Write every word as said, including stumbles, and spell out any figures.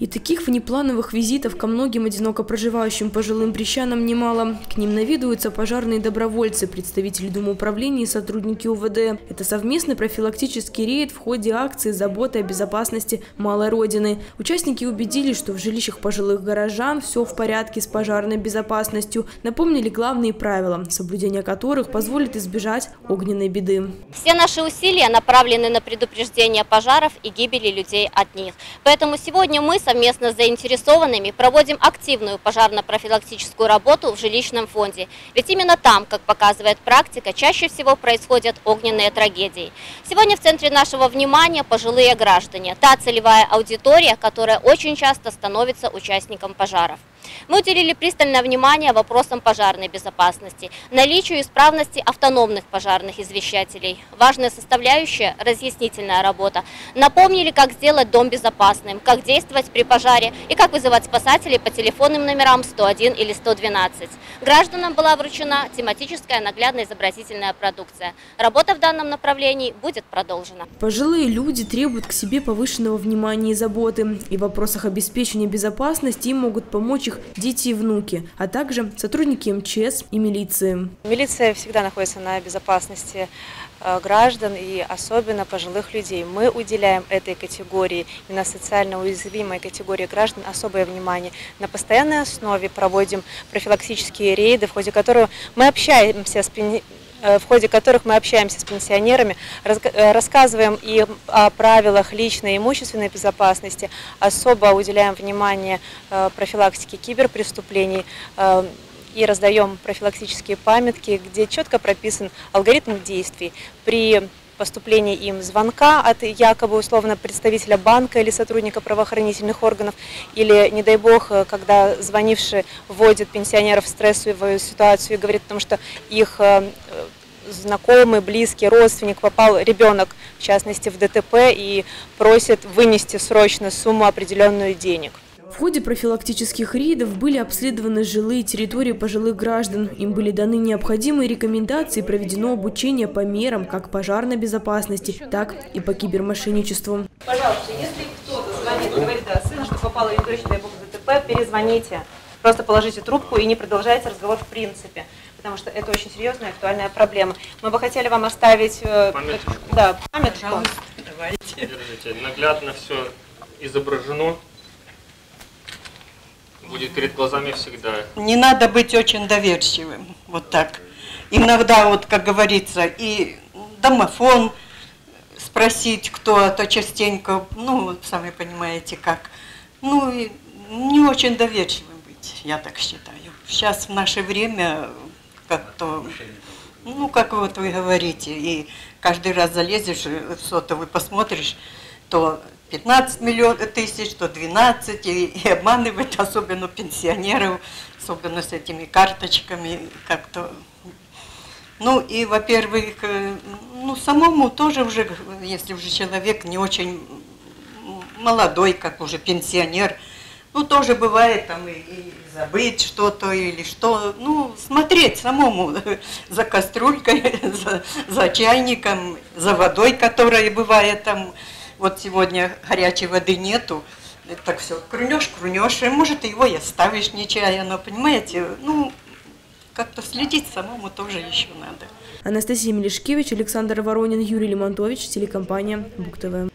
И таких внеплановых визитов ко многим одиноко проживающим пожилым брещанам немало. К ним наведываются пожарные добровольцы, представители домоуправления и сотрудники У В Д. Это совместный профилактический рейд в ходе акции «Забота о безопасности малой родины». Участники убедились, что в жилищах пожилых горожан все в порядке с пожарной безопасностью. Напомнили главные правила, соблюдение которых позволит избежать огненной беды. Все наши усилия направлены на предупреждение пожаров и гибели людей от них. Поэтому сегодня мы совместно с заинтересованными проводим активную пожарно-профилактическую работу в жилищном фонде. Ведь именно там, как показывает практика, чаще всего происходят огненные трагедии. Сегодня в центре нашего внимания пожилые граждане, та целевая аудитория, которая очень часто становится участником пожаров. Мы уделили пристальное внимание вопросам пожарной безопасности, наличию и исправности автономных пожарных извещателей. Важная составляющая – разъяснительная работа. Напомнили, как сделать дом безопасным, как действовать при пожаре и как вызывать спасателей по телефонным номерам сто один или сто двенадцать. Гражданам была вручена тематическая наглядно-изобразительная продукция. Работа в данном направлении будет продолжена. Пожилые люди требуют к себе повышенного внимания и заботы. И в вопросах обеспечения безопасности им могут помочь их дети и внуки, а также сотрудники М Ч С и милиции. Милиция всегда находится на безопасности граждан и особенно пожилых людей. Мы уделяем этой категории, именно социально уязвимой категории граждан, особое внимание. На постоянной основе проводим профилактические рейды, в ходе которых мы общаемся с в ходе которых мы общаемся с пенсионерами, рассказываем им о правилах личной и имущественной безопасности, особо уделяем внимание профилактике киберпреступлений и раздаем профилактические памятки, где четко прописан алгоритм действий при поступлении им звонка от якобы условно представителя банка или сотрудника правоохранительных органов, или, не дай бог, когда звонивший вводит пенсионеров в стрессовую ситуацию и говорит о том, что их знакомый, близкий, родственник попал, ребенок, в частности, в Д Т П и просит вынести срочно сумму определенную денег. В ходе профилактических рейдов были обследованы жилые территории пожилых граждан. Им были даны необходимые рекомендации, проведено обучение по мерам как пожарной безопасности, так и по кибермошенничеству. Пожалуйста, если кто-то звонит и говорит, да, сына, что попала или дочь, дай бог, в Д Т П, перезвоните. Просто положите трубку и не продолжайте разговор в принципе, потому что это очень серьезная и актуальная проблема. Мы бы хотели вам оставить памяточку. Да, памятку. Пожалуйста, давайте. Держите, наглядно все изображено. Будет перед глазами всегда. Не надо быть очень доверчивым, вот так. Иногда, вот как говорится, и домофон спросить кто, а то частенько, ну, сами понимаете, как. Ну, и не очень доверчивым быть, я так считаю. Сейчас в наше время как-то, ну, как вот вы говорите, и каждый раз залезешь в сотовый, посмотришь, то пятнадцать миллионов тысяч, то двенадцать, и, и обманывать особенно пенсионеров, особенно с этими карточками как-то. Ну и, во-первых, ну самому тоже уже, если уже человек не очень молодой, как уже пенсионер, ну тоже бывает там и, и забыть что-то или что, ну смотреть самому за кастрюлькой, за, за чайником, за водой, которая бывает там. Вот сегодня горячей воды нету, так все, крунешь, крунешь, и может его и оставишь нечаянно, понимаете? Ну, как-то следить самому тоже еще надо. Анастасия Мелишкевич, Александр Воронин, Юрий Лимонтович, телекомпания Бук Т В.